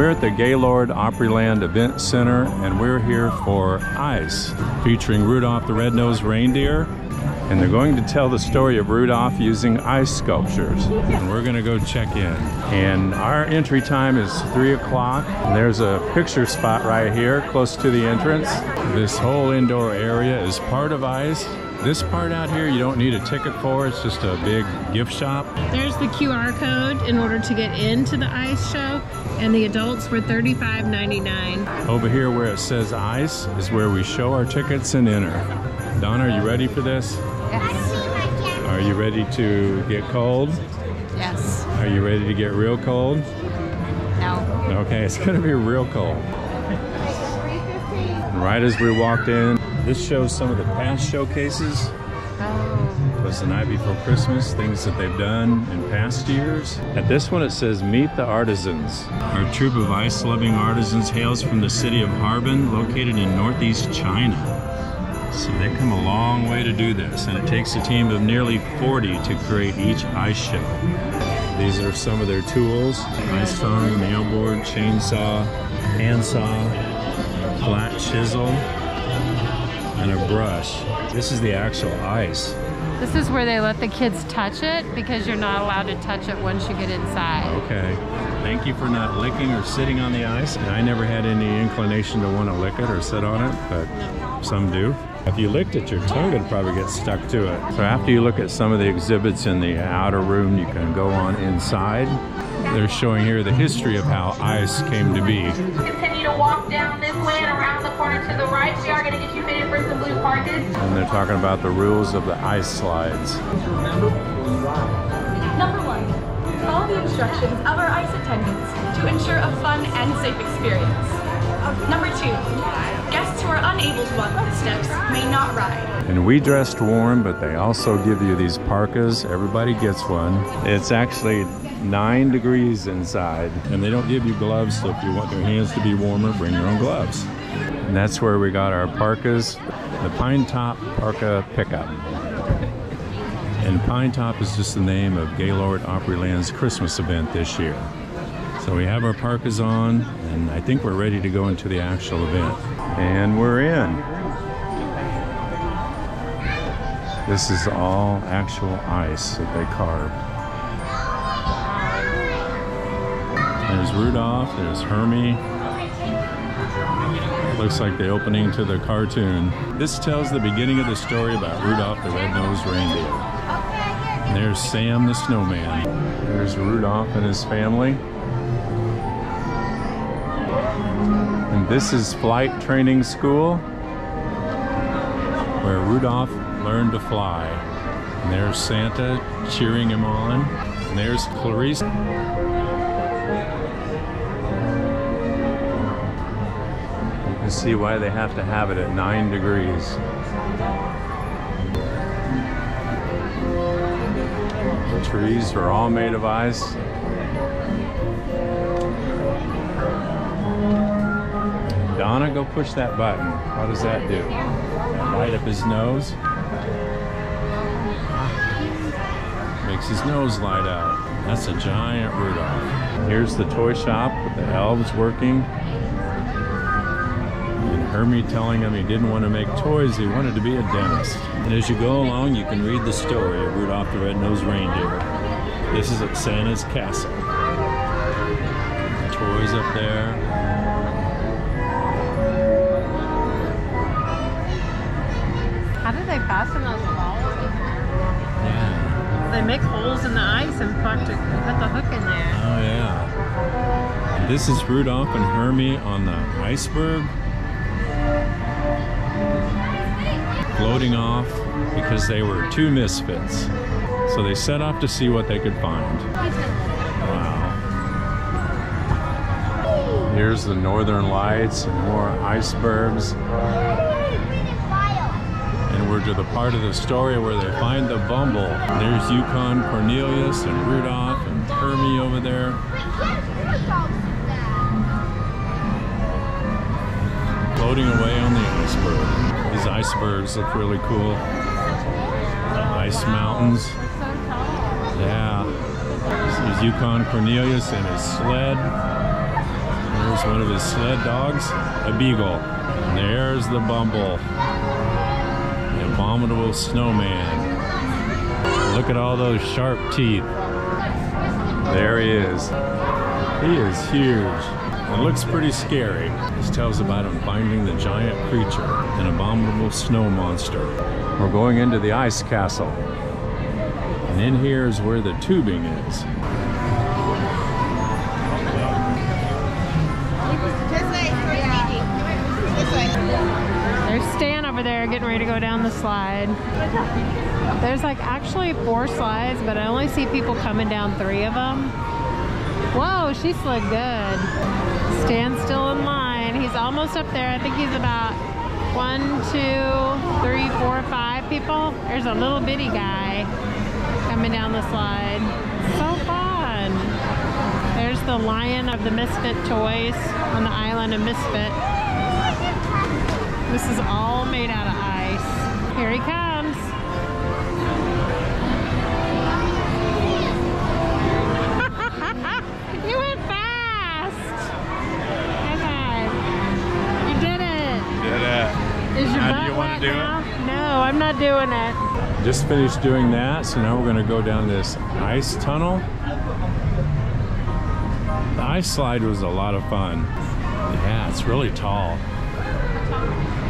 We're at the Gaylord Opryland Event Center, and we're here for ICE, featuring Rudolph the Red-Nosed Reindeer. And they're going to tell the story of Rudolph using ice sculptures. And we're gonna go check in. And our entry time is 3 o'clock. There's a picture spot right here, close to the entrance. This whole indoor area is part of ICE. This part out here, you don't need a ticket for, it's just a big gift shop. There's the QR code in order to get into the ICE show, and the adults were $35.99. Over here where it says ICE is where we show our tickets and enter. Donna, are you ready for this? Yes. Are you ready to get cold? Yes. Are you ready to get real cold? No. Okay, it's gonna be real cold. Right as we walked in, this shows some of the past showcases. Oh. It was the night before Christmas, things that they've done in past years. At this one it says, meet the artisans. Our troop of ice-loving artisans hails from the city of Harbin, located in northeast China. So they've come a long way to do this, and it takes a team of nearly 40 to create each ice show. These are some of their tools: ice phone, mailboard, chainsaw, handsaw, flat chisel, and a brush. This is the actual ice. This is where they let the kids touch it, because you're not allowed to touch it once you get inside. Okay. Thank you for not licking or sitting on the ice. And I never had any inclination to want to lick it or sit on it, but some do. If you licked it, your tongue would probably get stuck to it. So after you look at some of the exhibits in the outer room, you can go on inside. They're showing here the history of how ice came to be. Continue to walk down this way and around the corner to the right. We are going to get you fitted for some blue parkas. And they're talking about the rules of the ice slides. Number 1, follow the instructions of our ice attendants to ensure a fun and safe experience. Number 2, guests who are unable to walk the steps may not ride. And we dressed warm, but they also give you these parkas. Everybody gets one. It's actually 9 degrees inside, and they don't give you gloves, so if you want your hands to be warmer, bring your own gloves. And that's where we got our parkas, the Pine Top Parka Pickup. And Pine Top is just the name of Gaylord Opryland's Christmas event this year. So we have our parkas on, and I think we're ready to go into the actual event. And we're in. This is all actual ice that they carved. There's Rudolph, there's Hermey. Looks like the opening to the cartoon. This tells the beginning of the story about Rudolph the Red-Nosed Reindeer. And there's Sam the Snowman. There's Rudolph and his family. And this is flight training school, where Rudolph learned to fly. And there's Santa cheering him on. And there's Clarice. See why they have to have it at 9 degrees. The trees are all made of ice. Donna, go push that button. What does that do? Light up his nose. Makes his nose light up. That's a giant Rudolph. Here's the toy shop with the elves working. Hermey telling him he didn't want to make toys, he wanted to be a dentist. And as you go along, you can read the story of Rudolph the Red-Nosed Reindeer. This is at Santa's castle. Toys up there. How did they fasten those balls? Yeah. They make holes in the ice and put the hook in there. Oh yeah. This is Rudolph and Hermey on the iceberg. Floating off because they were two misfits. So they set off to see what they could find. Wow. Here's the northern lights and more icebergs. And we're to the part of the story where they find the bumble. There's Yukon Cornelius and Rudolph and Hermey over there. Floating away on the iceberg. These icebergs look really cool. Ice mountains. Yeah. This is Yukon Cornelius and his sled. There's one of his sled dogs, a beagle. And there's the Bumble, the abominable snowman. Look at all those sharp teeth. There he is. He is huge. It looks pretty scary. This tells about him finding the giant creature, an abominable snow monster. We're going into the ice castle. And in here is where the tubing is. There's Stan over there getting ready to go down the slide. There's like actually 4 slides, but I only see people coming down 3 of them. Whoa, she slid good. Stan's still in line. He's almost up there. I think he's about 1, 2, 3, 4, 5 people. There's a little bitty guy coming down the slide. So fun. There's the Lion of the Misfit Toys on the Island of Misfit. This is all made out of ice. Here he comes. You went fast. High five. You did it. Did it. Is your butt do you want to do now? It? No, I'm not doing it. Just finished doing that, so now we're going to go down this ice tunnel. The ice slide was a lot of fun. Yeah, it's really tall.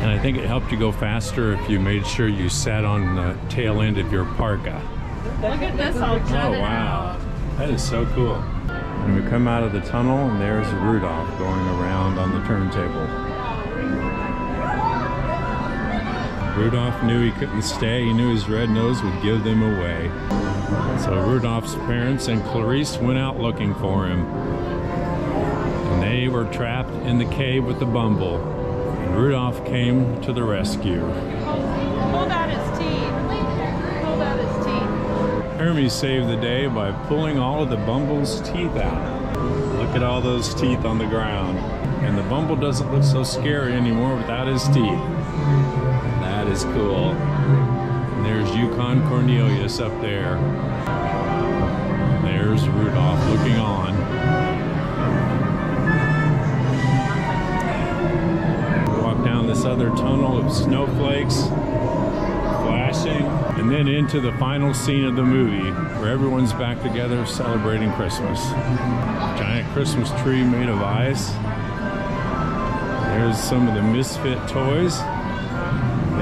And I think it helped you go faster if you made sure you sat on the tail end of your parka. Look at this all jutted. Oh wow, that is so cool. And we come out of the tunnel and there's Rudolph going around on the turntable. Rudolph knew he couldn't stay. He knew his red nose would give them away. So Rudolph's parents and Clarice went out looking for him. And they were trapped in the cave with the Bumble. Rudolph came to the rescue. Pulled out his teeth. Pulled out his teeth. Hermey saved the day by pulling all of the Bumble's teeth out. Look at all those teeth on the ground. And the Bumble doesn't look so scary anymore without his teeth. That is cool. And there's Yukon Cornelius up there. And there's Rudolph looking on. This other tunnel of snowflakes flashing, and then into the final scene of the movie where everyone's back together celebrating Christmas. Giant Christmas tree made of ice. There's some of the Misfit toys.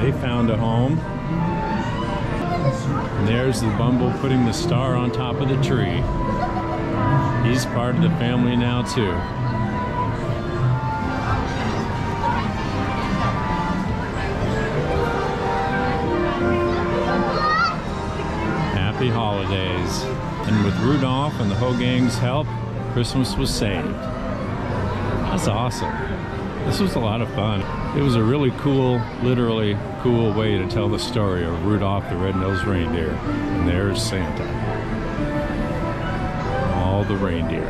They found a home. And there's the Bumble putting the star on top of the tree. He's part of the family now too. Happy holidays. And with Rudolph and the whole gang's help, Christmas was saved. That's awesome. This was a lot of fun. It was a really cool, literally cool way to tell the story of Rudolph the Red-Nosed Reindeer. And there's Santa. All the reindeer.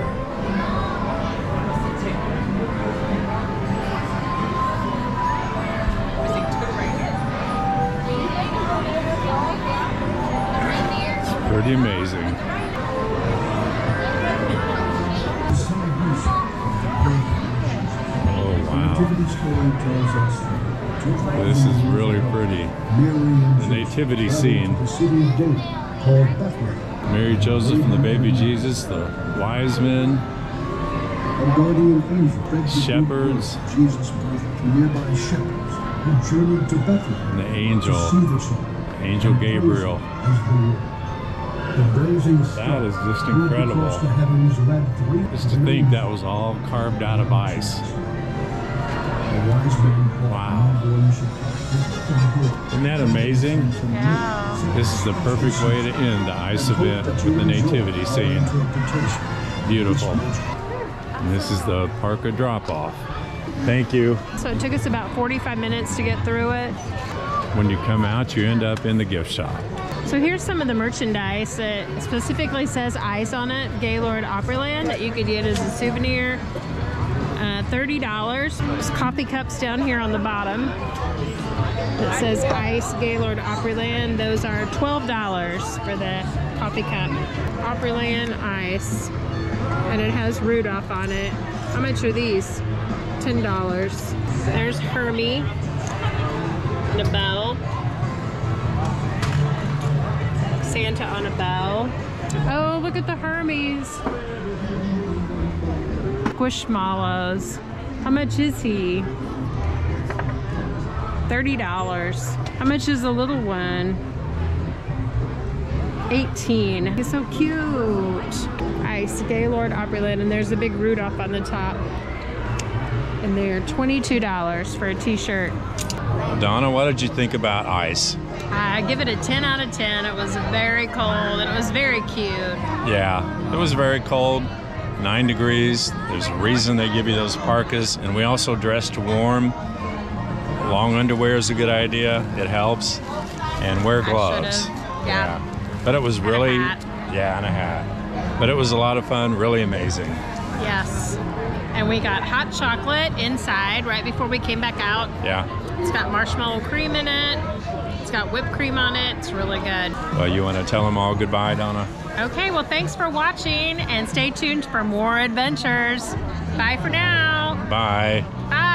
Pretty amazing. Oh wow. This is really pretty. The nativity scene. Mary, Joseph, and the baby Jesus, the wise men, shepherds, and the angel Gabriel. That is just incredible. Just to think that was all carved out of ice. Wow. Isn't that amazing? Yeah. This is the perfect way to end the ice event with the nativity scene. Beautiful. And this is the parka drop-off. Thank you. So it took us about 45 minutes to get through it. When you come out, you end up in the gift shop. So here's some of the merchandise that specifically says ICE on it, Gaylord Opryland, that you could get as a souvenir. $30. There's coffee cups down here on the bottom. It says ICE, Gaylord Opryland. Those are $12 for the coffee cup. Opryland ICE. And it has Rudolph on it. How much are these? $10. There's Hermey. On a bow. Santa on a bow. Oh, look at the Hermes. Squishmallows. How much is he? $30. How much is the little one? $18. He's so cute. ICE, Gaylord Opryland, and there's a big Rudolph on the top. And they're $22 for a t-shirt. Donna, what did you think about ICE? I give it a 10 out of 10. It was very cold and it was very cute. Yeah, it was very cold, 9 degrees. There's a reason they give you those parkas. And we also dressed warm. Long underwear is a good idea. It helps. And wear gloves. Yeah. But it was really, and a hat. But it was a lot of fun, really amazing. Yes. And we got hot chocolate inside right before we came back out. Yeah. It's got marshmallow cream in it. It's got whipped cream on it. It's really good. Well, you want to tell them all goodbye, Donna? Okay, well, thanks for watching and stay tuned for more adventures. Bye for now. Bye. Bye.